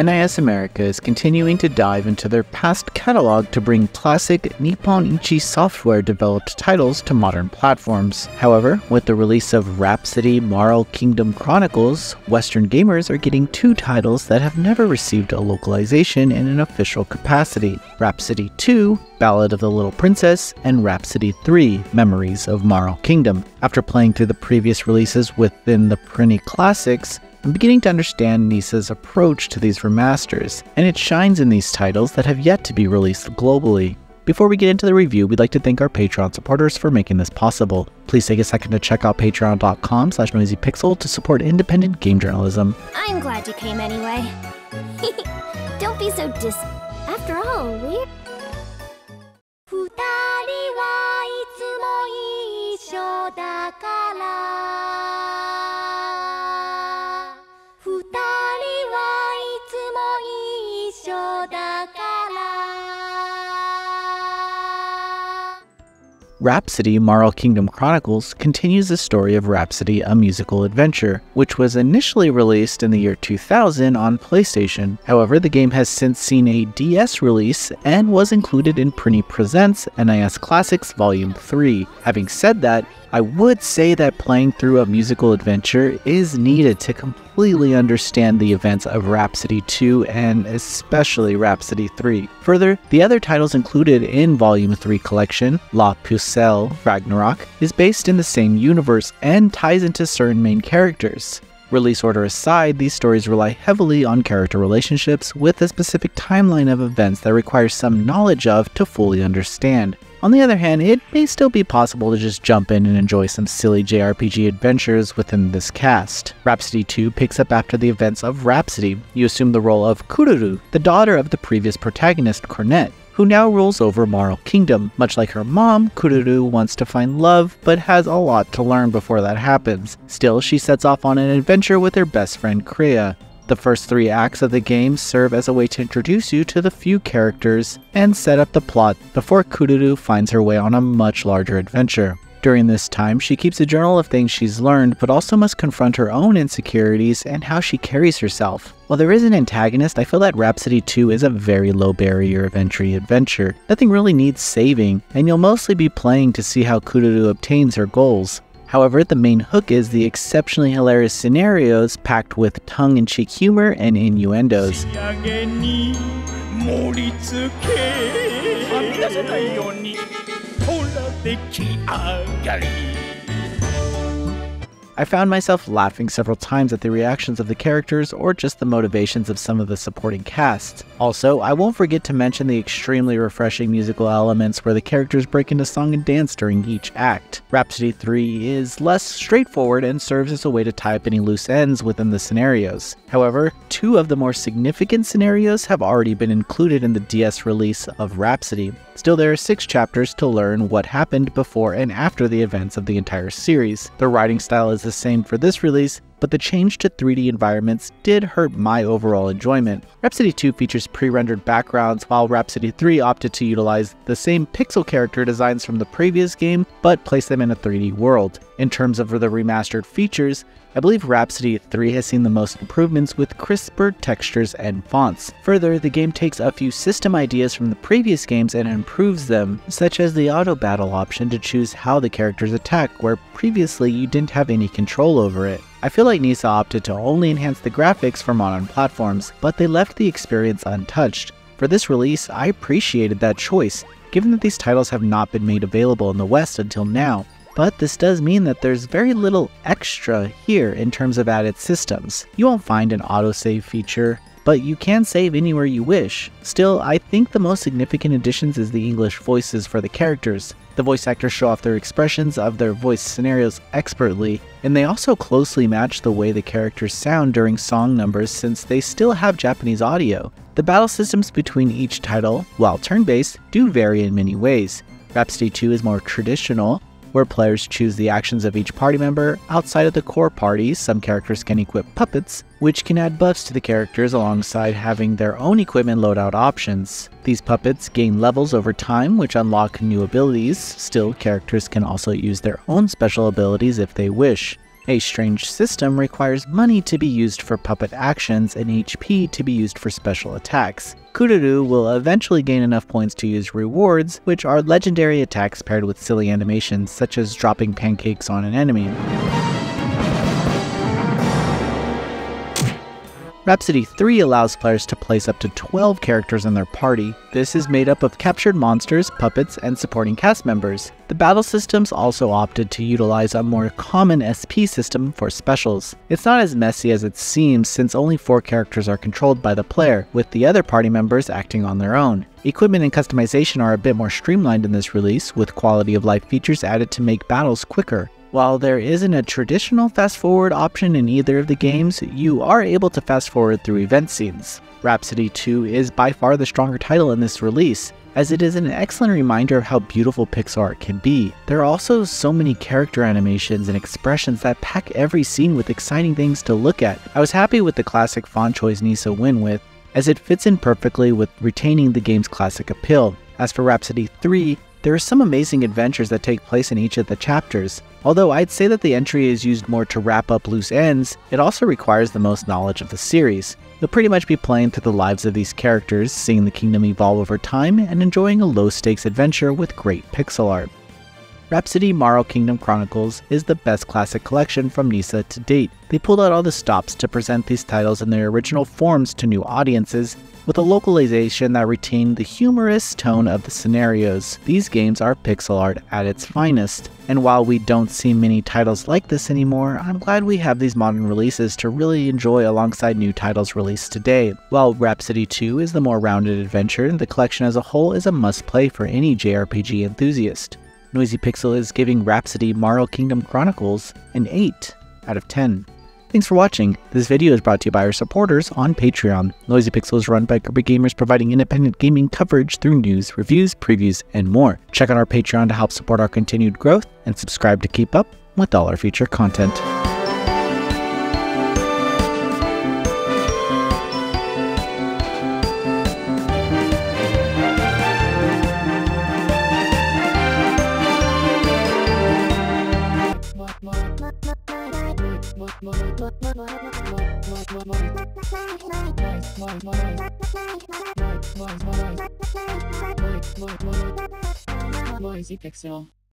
NIS America is continuing to dive into their past catalog to bring classic Nippon Ichi software-developed titles to modern platforms. However, with the release of Rhapsody Marl Kingdom Chronicles, Western gamers are getting two titles that have never received a localization in an official capacity: Rhapsody 2, Ballad of the Little Princess, and Rhapsody 3, Memories of Marl Kingdom. After playing through the previous releases within the Prinny Classics, I'm beginning to understand NIS's approach to these remasters, and it shines in these titles that have yet to be released globally. Before we get into the review, we'd like to thank our Patreon supporters for making this possible. Please take a second to check out patreon.com/noisypixel to support independent game journalism. I'm glad you came anyway. Don't be so After all, we're... Rhapsody Marl Kingdom Chronicles continues the story of Rhapsody, a Musical Adventure, which was initially released in the year 2000 on PlayStation. However, the game has since seen a DS release and was included in Prinny Presents NIS Classics Volume 3. Having said that, I would say that playing through a musical adventure is needed to completely understand the events of Rhapsody 2 and especially Rhapsody 3. Further, the other titles included in Volume 3 collection, La Puce Ragnarok, is based in the same universe and ties into certain main characters. Release order aside, these stories rely heavily on character relationships with a specific timeline of events that requires some knowledge of to fully understand. On the other hand, it may still be possible to just jump in and enjoy some silly JRPG adventures within this cast. Rhapsody 2 picks up after the events of Rhapsody. You assume the role of Kururu, the daughter of the previous protagonist, Cornette, who now rules over Marl Kingdom. Much like her mom, Kururu wants to find love, but has a lot to learn before that happens. Still, she sets off on an adventure with her best friend Kreia. The first three acts of the game serve as a way to introduce you to the few characters and set up the plot before Kururu finds her way on a much larger adventure. During this time, she keeps a journal of things she's learned, but also must confront her own insecurities and how she carries herself. While there is an antagonist, I feel that Rhapsody 2 is a very low barrier of entry adventure. Nothing really needs saving, and you'll mostly be playing to see how Kururu obtains her goals. However, the main hook is the exceptionally hilarious scenarios packed with tongue-in-cheek humor and innuendos. I found myself laughing several times at the reactions of the characters or just the motivations of some of the supporting cast. Also, I won't forget to mention the extremely refreshing musical elements where the characters break into song and dance during each act. Rhapsody 3 is less straightforward and serves as a way to tie up any loose ends within the scenarios. However, two of the more significant scenarios have already been included in the DS release of Rhapsody. Still, there are 6 chapters to learn what happened before and after the events of the entire series. The writing style is the same for this release, but the change to 3D environments did hurt my overall enjoyment. Rhapsody 2 features pre-rendered backgrounds, while Rhapsody 3 opted to utilize the same pixel character designs from the previous game, but place them in a 3D world. In terms of the remastered features, I believe Rhapsody 3 has seen the most improvements with crisper textures and fonts. Further, the game takes a few system ideas from the previous games and improves them, such as the auto battle option to choose how the characters attack, where previously you didn't have any control over it. I feel like NIS opted to only enhance the graphics for modern platforms, but they left the experience untouched. For this release, I appreciated that choice, given that these titles have not been made available in the West until now. But this does mean that there's very little extra here in terms of added systems. You won't find an autosave feature, but you can save anywhere you wish. Still, I think the most significant additions is the English voices for the characters. The voice actors show off their expressions of their voice scenarios expertly, and they also closely match the way the characters sound during song numbers since they still have Japanese audio. The battle systems between each title, while turn-based, do vary in many ways. Rhapsody 2 is more traditional, where players choose the actions of each party member. Outside of the core party, some characters can equip puppets, which can add buffs to the characters alongside having their own equipment loadout options. These puppets gain levels over time, which unlock new abilities. Still, characters can also use their own special abilities if they wish. A strange system requires money to be used for puppet actions and HP to be used for special attacks. Kururu will eventually gain enough points to use rewards, which are legendary attacks paired with silly animations such as dropping pancakes on an enemy. Rhapsody 3 allows players to place up to 12 characters in their party. This is made up of captured monsters, puppets, and supporting cast members. The battle systems also opted to utilize a more common SP system for specials. It's not as messy as it seems since only 4 characters are controlled by the player, with the other party members acting on their own. Equipment and customization are a bit more streamlined in this release, with quality of life features added to make battles quicker. While there isn't a traditional fast-forward option in either of the games, you are able to fast-forward through event scenes. Rhapsody 2 is by far the stronger title in this release, as it is an excellent reminder of how beautiful pixel art can be. There are also so many character animations and expressions that pack every scene with exciting things to look at. I was happy with the classic font choice Nisa went with, as it fits in perfectly with retaining the game's classic appeal. As for Rhapsody 3, there are some amazing adventures that take place in each of the chapters. Although I'd say that the entry is used more to wrap up loose ends, it also requires the most knowledge of the series. You'll pretty much be playing through the lives of these characters, seeing the kingdom evolve over time, and enjoying a low-stakes adventure with great pixel art. Rhapsody Marl Kingdom Chronicles is the best classic collection from NIS to date. They pulled out all the stops to present these titles in their original forms to new audiences, with a localization that retained the humorous tone of the scenarios. These games are pixel art at its finest, and while we don't see many titles like this anymore, I'm glad we have these modern releases to really enjoy alongside new titles released today. While Rhapsody 2 is the more rounded adventure, the collection as a whole is a must-play for any JRPG enthusiast. Noisy Pixel is giving Rhapsody Marl Kingdom Chronicles an 8 out of 10. Thanks for watching. This video is brought to you by our supporters on Patreon. Noisy Pixel is run by a group of gamers providing independent gaming coverage through news, reviews, previews, and more. Check out our Patreon to help support our continued growth and subscribe to keep up with all our future content. Noisy Pixel.